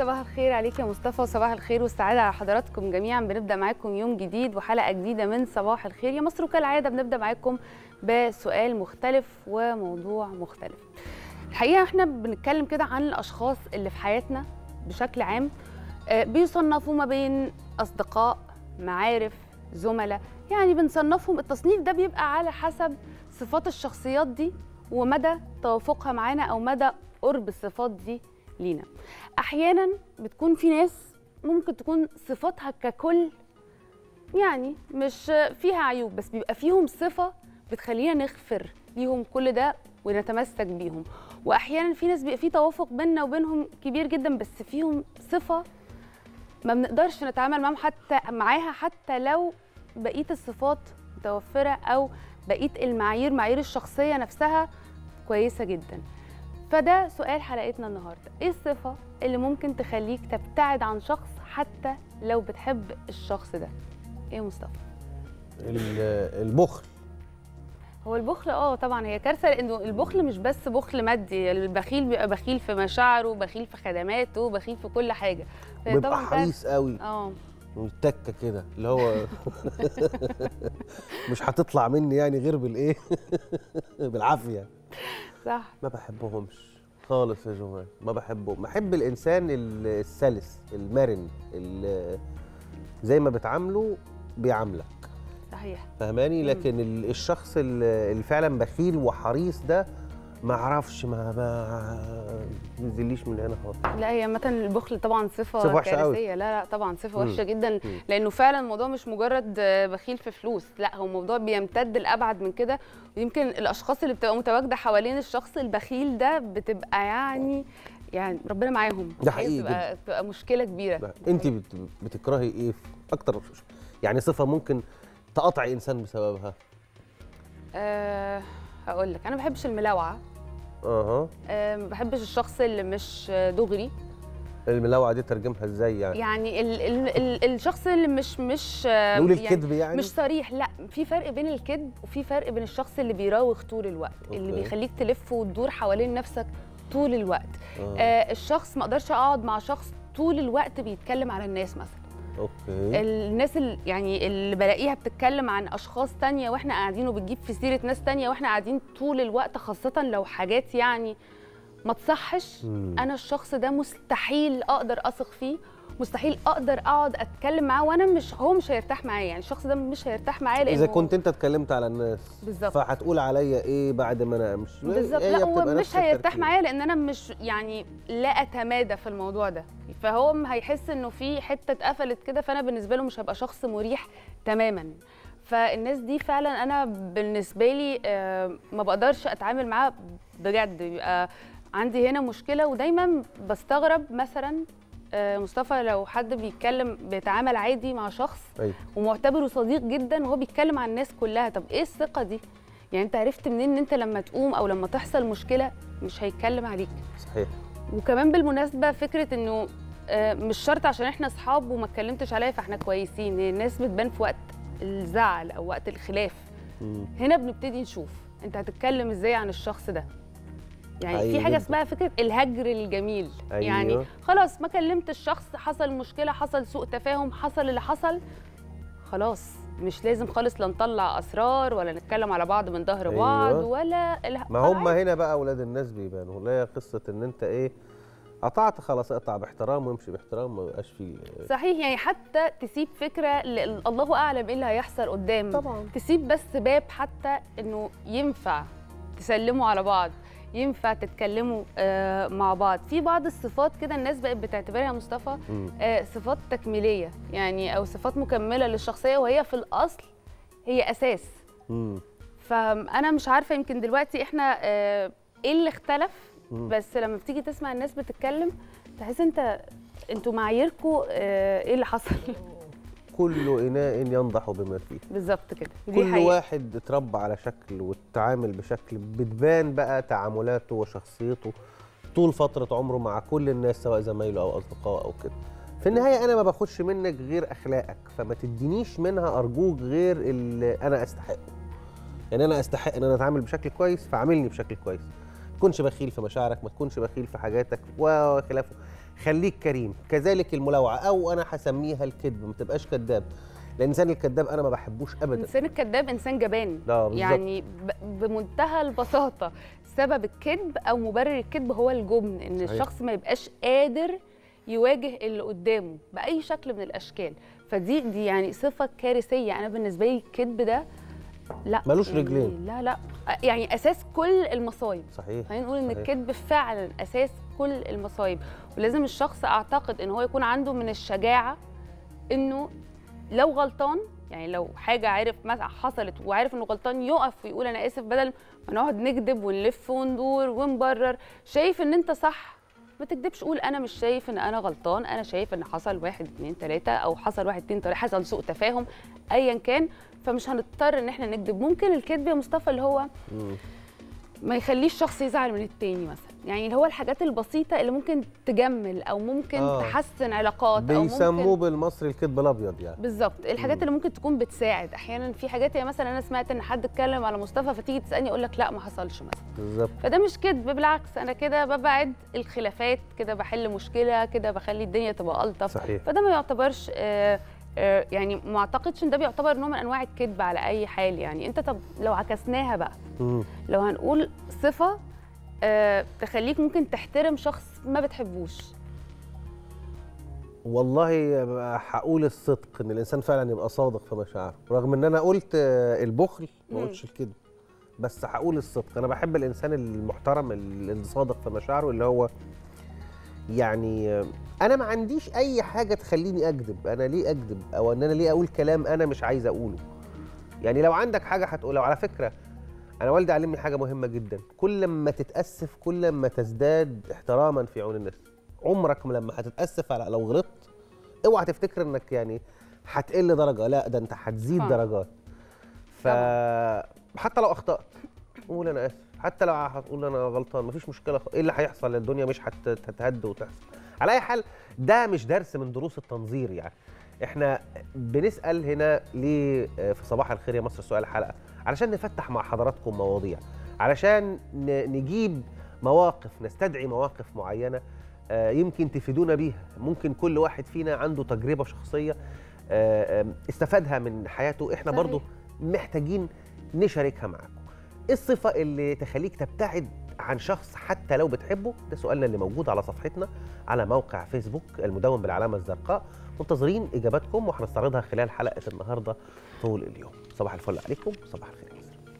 صباح الخير عليك يا مصطفى، وصباح الخير والسعادة على حضراتكم جميعا. بنبدأ معاكم يوم جديد وحلقة جديدة من صباح الخير يا مصر، وكالعادة بنبدأ معاكم بسؤال مختلف وموضوع مختلف. الحقيقة احنا بنتكلم كده عن الأشخاص اللي في حياتنا بشكل عام، بيصنفوا ما بين أصدقاء، معارف، زملاء، يعني بنصنفهم. التصنيف ده بيبقى على حسب صفات الشخصيات دي ومدى توافقها معانا أو مدى قرب الصفات دي لينا. احيانا بتكون في ناس ممكن تكون صفاتها ككل يعني مش فيها عيوب، بس بيبقى فيهم صفه بتخلينا نغفر ليهم كل ده ونتمسك بيهم. واحيانا في ناس بيبقى في توافق بيننا وبينهم كبير جدا، بس فيهم صفه ما بنقدرش نتعامل معاهم حتى لو بقيه الصفات متوفره او بقيه المعايير، معايير الشخصيه نفسها كويسه جدا. فده سؤال حلقتنا النهارده، ايه الصفة اللي ممكن تخليك تبتعد عن شخص حتى لو بتحب الشخص ده؟ ايه مصطفى؟ البخل. هو البخل طبعا هي كارثة، لانه البخل مش بس بخل مادي، البخيل بيبقى بخيل في مشاعره، بخيل في خدماته، بخيل في كل حاجة، بيبقى حريص قوي والتكه كده اللي هو مش هتطلع مني يعني غير بالايه بالعافيه. صح، ما بحبهمش خالص يا جماعه، ما بحبهم. بحب الانسان السلس المرن، زي ما بتعامله بيعاملك، صحيح، فهماني. لكن الشخص اللي فعلا بخيل وحريص ده ما اعرفش، ما ينزليش من هنا خالص. لا، هي عامه البخل طبعا صفه كارثيه. لا طبعا صفه وحشه جدا، لانه فعلا الموضوع مش مجرد بخيل في فلوس، لا هو الموضوع بيمتد لابعد من كده. ويمكن الاشخاص اللي بتبقى متواجده حوالين الشخص البخيل ده بتبقى يعني ربنا معاهم، ده حقيقي بتبقى مشكله كبيره. انت بتكرهي ايه اكتر يعني صفه ممكن تقطعي انسان بسببها؟ هقول لك، انا ما بحبش الملاوعه. ما بحبش الشخص اللي مش دغري. الملاوعه دي ترجمها ازاي يعني؟ يعني ال الشخص اللي مش نقول الكذب يعني مش صريح. لا، في فرق بين الكذب وفي فرق بين الشخص اللي بيراوغ طول الوقت، اللي بيخليك تلف وتدور حوالين نفسك طول الوقت. الشخص ما اقدرش اقعد مع شخص طول الوقت بيتكلم على الناس مثلا. اوكي، الناس اللي بلاقيها بتتكلم عن اشخاص تانية واحنا قاعدين، وبتجيب في سيره ناس تانية واحنا قاعدين طول الوقت، خاصه لو حاجات يعني ما تصحش. انا الشخص ده مستحيل اقدر اثق فيه، مستحيل اقدر اقعد اتكلم معاه وانا مش هو مش هيرتاح معايا، يعني الشخص ده مش هيرتاح معايا، لانه اذا كنت انت اتكلمت على الناس بالظبط فهتقول عليا ايه بعد ما انا امشي؟ بالظبط، لا هو مش هيرتاح معايا، لان انا مش يعني لا اتمادى في الموضوع ده، فهو هيحس انه في حته اتقفلت كده، فانا بالنسبه له مش هبقى شخص مريح تماما. فالناس دي فعلا انا بالنسبه لي ما بقدرش اتعامل معاها بجد، بيبقى عندي هنا مشكله. ودايما بستغرب مثلا مصطفى لو حد بيتعامل عادي مع شخص ومعتبره صديق جدا وهو بيتكلم عن الناس كلها، طب ايه الثقه دي؟ يعني انت عرفت منين ان انت لما تقوم او لما تحصل مشكله مش هيتكلم عليك؟ صحيح. وكمان بالمناسبه فكره انه مش شرط عشان احنا اصحاب وما اتكلمتش عليا فاحنا كويسين، الناس بتبان في وقت الزعل او وقت الخلاف. هنا بنبتدي نشوف انت هتتكلم ازاي عن الشخص ده. يعني في حاجه اسمها فكره الهجر الجميل. يعني خلاص ما كلمت الشخص، حصل مشكله، حصل سوء تفاهم، حصل اللي حصل، خلاص مش لازم خالص لا نطلع اسرار ولا نتكلم على بعض من ظهر بعض ولا ما هم هنا بقى اولاد الناس بيبانوا. والله قصه ان انت ايه قطعت، خلاص اقطع باحترام وامشي باحترام، ما يبقاش فيه صحيح. يعني حتى تسيب فكره الله اعلم ايه اللي هيحصل قدام، طبعا تسيب بس باب حتى انه ينفع تسلموا على بعض، ينفع تتكلموا مع بعض. في بعض الصفات كده الناس بقت بتعتبرها مصطفى صفات تكميليه، يعني او صفات مكمله للشخصيه، وهي في الاصل هي اساس. فانا مش عارفه يمكن دلوقتي احنا ايه اللي اختلف، بس لما بتيجي تسمع الناس بتتكلم تحس انتوا معاييركم ايه اللي حصل؟ كل اناء ينضح بما فيه، بالظبط كده. كل واحد اتربى على شكل واتعامل بشكل، بتبان بقى تعاملاته وشخصيته طول فتره عمره مع كل الناس، سواء زمايله او اصدقائه او كده. في النهايه انا ما باخدش منك غير اخلاقك، فما تدينيش منها ارجوك غير اللي انا استحقه. يعني انا استحق ان انا اتعامل بشكل كويس، فعاملني بشكل كويس. ما تكونش بخيل في مشاعرك، ما تكونش بخيل في حاجاتك وخلافه. خليك كريم. كذلك الملاوعه، او انا هسميها الكذب، ما تبقاش كذاب. الانسان الكذاب انا ما بحبوش ابدا. الانسان الكذاب انسان جبان. يعني بمنتهى البساطه سبب الكذب او مبرر الكذب هو الجبن، ان الشخص ما يبقاش قادر يواجه اللي قدامه باي شكل من الاشكال. فدي يعني صفه كارثيه. انا بالنسبه لي الكذب ده لا ملوش رجلين، لا لا، يعني اساس كل المصايب. صحيح، خلينا نقول ان الكذب فعلا اساس كل المصايب، ولازم الشخص اعتقد ان هو يكون عنده من الشجاعه انه لو غلطان، يعني لو حاجه عرف مثلا حصلت وعارف انه غلطان يقف ويقول انا اسف، بدل ما نقعد نكذب ونلف وندور ونبرر. شايف ان انت صح، ما تكذبش، قول انا مش شايف ان انا غلطان، انا شايف ان حصل 1 2 3 او حصل 1 2 3، حصل سوء تفاهم ايا كان، فمش هنضطر ان احنا نكذب. ممكن الكذب يا مصطفى اللي هو ما يخليش الشخص يزعل من التاني مثلا، يعني اللي هو الحاجات البسيطه اللي ممكن تجمل او ممكن تحسن علاقات، او بيسموه بالمصري الكذب الابيض يعني. بالظبط، الحاجات اللي ممكن تكون بتساعد. احيانا في حاجات، يعني مثلا انا سمعت ان حد اتكلم على مصطفى، فتيجي تسالني اقول لك لا ما حصلش مثلا. بالظبط، فده مش كذب، بالعكس انا كده ببعد الخلافات، كده بحل مشكله، كده بخلي الدنيا تبقى الطف. صحيح. فده ما يعتبرش يعني ما اعتقدش ان ده بيعتبر نوع من انواع الكذب على اي حال. يعني انت طب لو عكسناها بقى، لو هنقول صفه تخليك ممكن تحترم شخص ما بتحبوش. والله هقول الصدق، ان الانسان فعلا يبقى صادق في مشاعره، رغم ان انا قلت البخل ما قلتش الكذب، بس هقول الصدق. انا بحب الانسان المحترم الصادق في مشاعره، اللي هو يعني انا ما عنديش اي حاجه تخليني اكذب. انا ليه اكذب، او ان انا ليه اقول كلام انا مش عايز اقوله؟ يعني لو عندك حاجه هتقولها. على فكره انا والدي علمني حاجه مهمه جدا، كل ما تتاسف كل ما تزداد احتراما في عيون الناس. عمرك ما لما هتتاسف على لو غلطت اوعى تفتكر انك يعني هتقل درجه، لا ده انت هتزيد درجات. ف حتى لو اخطات قول انا اسف، حتى لو هتقول انا غلطان مفيش مشكله، ايه اللي هيحصل؟ الدنيا مش هتتهد وتحصل. على اي حال ده مش درس من دروس التنظير. يعني احنا بنسال هنا ليه في صباح الخير يا مصر سؤال الحلقه؟ علشان نفتح مع حضراتكم مواضيع، علشان نجيب مواقف، نستدعي مواقف معينه يمكن تفيدونا بيها. ممكن كل واحد فينا عنده تجربه شخصيه استفادها من حياته، احنا برضو محتاجين نشاركها معاكم. الصفة اللي تخليك تبتعد عن شخص حتى لو بتحبه، ده سؤالنا اللي موجود على صفحتنا على موقع فيسبوك المدون بالعلامة الزرقاء. منتظرين إجاباتكم وهنستعرضها خلال حلقة النهاردة طول اليوم. صباح الفل عليكم، صباح الخير.